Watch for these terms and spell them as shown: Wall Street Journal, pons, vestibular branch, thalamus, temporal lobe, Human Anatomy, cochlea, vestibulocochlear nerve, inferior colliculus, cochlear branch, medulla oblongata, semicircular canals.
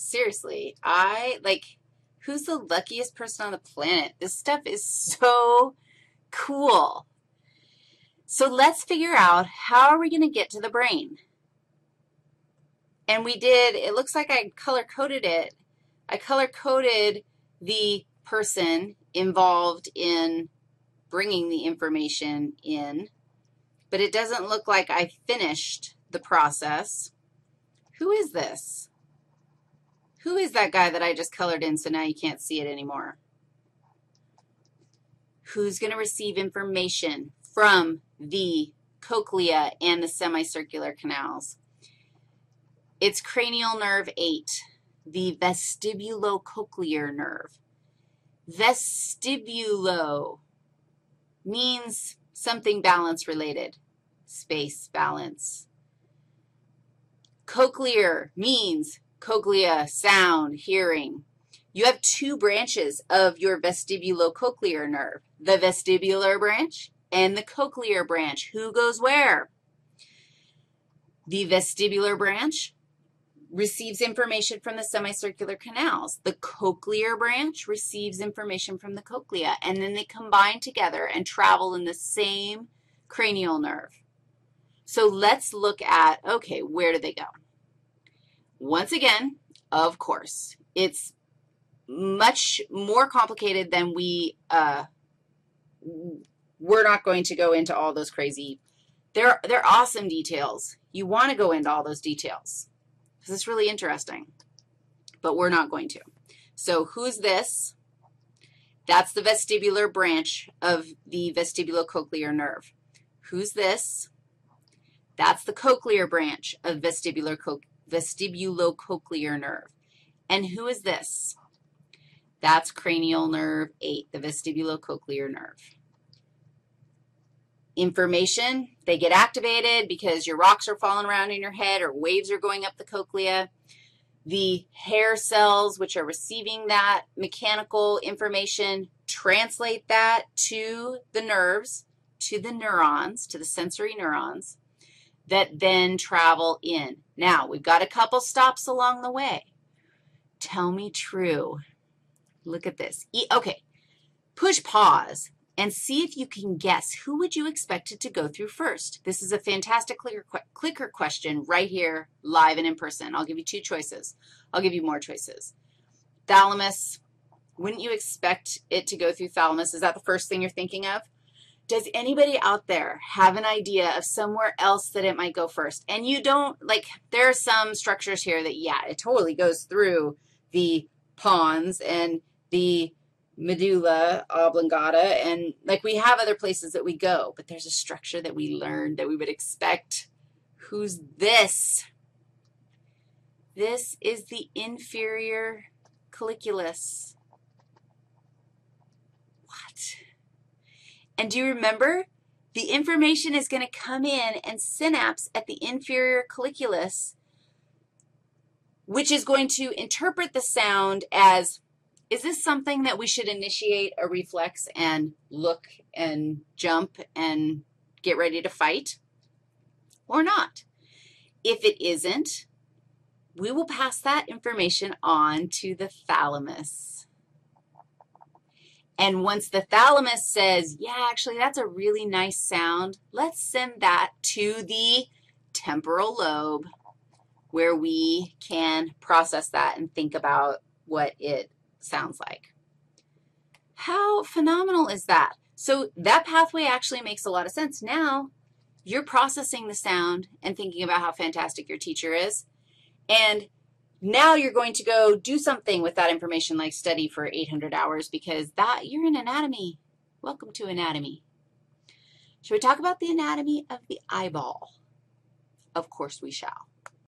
Seriously, who's the luckiest person on the planet? This stuff is so cool. So let's figure out how are we going to get to the brain? And we did, it looks like I color-coded it. I color-coded the person involved in bringing the information in, but it doesn't look like I finished the process. Who is this? Who is that guy that I just colored in so now you can't see it anymore? Who's going to receive information from the cochlea and the semicircular canals? It's cranial nerve 8, the vestibulocochlear nerve. Vestibulo means something balance related, space balance. Cochlear means cochlea, sound, hearing. You have two branches of your vestibulocochlear nerve, the vestibular branch and the cochlear branch. Who goes where? The vestibular branch receives information from the semicircular canals. The cochlear branch receives information from the cochlea, and then they combine together and travel in the same cranial nerve. So let's look at, okay, where do they go? Once again, of course, it's much more complicated than we're not going to go into all those crazy, they're awesome details. You want to go into all those details. This is really interesting, but we're not going to. So who's this? That's the vestibular branch of the vestibulocochlear nerve. Who's this? That's the cochlear branch of vestibulocochlear nerve. And who is this? That's cranial nerve 8, the vestibulocochlear nerve. Information, they get activated because your rocks are falling around in your head or waves are going up the cochlea. The hair cells, which are receiving that mechanical information, translate that to the nerves, to the neurons, to the sensory neurons that then travel in. Now, we've got a couple stops along the way. Tell me true. Look at this. Okay, push pause and see if you can guess who would you expect it to go through first. This is a fantastic clicker question right here, live and in person. I'll give you two choices. I'll give you more choices. Thalamus, wouldn't you expect it to go through thalamus? Is that the first thing you're thinking of? Does anybody out there have an idea of somewhere else that it might go first? And you don't, there are some structures here that, yeah, it totally goes through the pons and the medulla oblongata, and we have other places that we go, but there's a structure that we learned that we would expect. Who's this? This is the inferior colliculus. What? And do you remember? The information is going to come in and synapse at the inferior colliculus, which is going to interpret the sound as, is this something that we should initiate a reflex and look and jump and get ready to fight or not? If it isn't, we will pass that information on to the thalamus. And once the thalamus says, yeah, actually, that's a really nice sound, let's send that to the temporal lobe where we can process that and think about what it sounds like. How phenomenal is that? So that pathway actually makes a lot of sense. Now you're processing the sound and thinking about how fantastic your teacher is, and now you're going to go do something with that information, like study for 800 hours because that you're in anatomy. Welcome to anatomy. Should we talk about the anatomy of the eyeball? Of course we shall.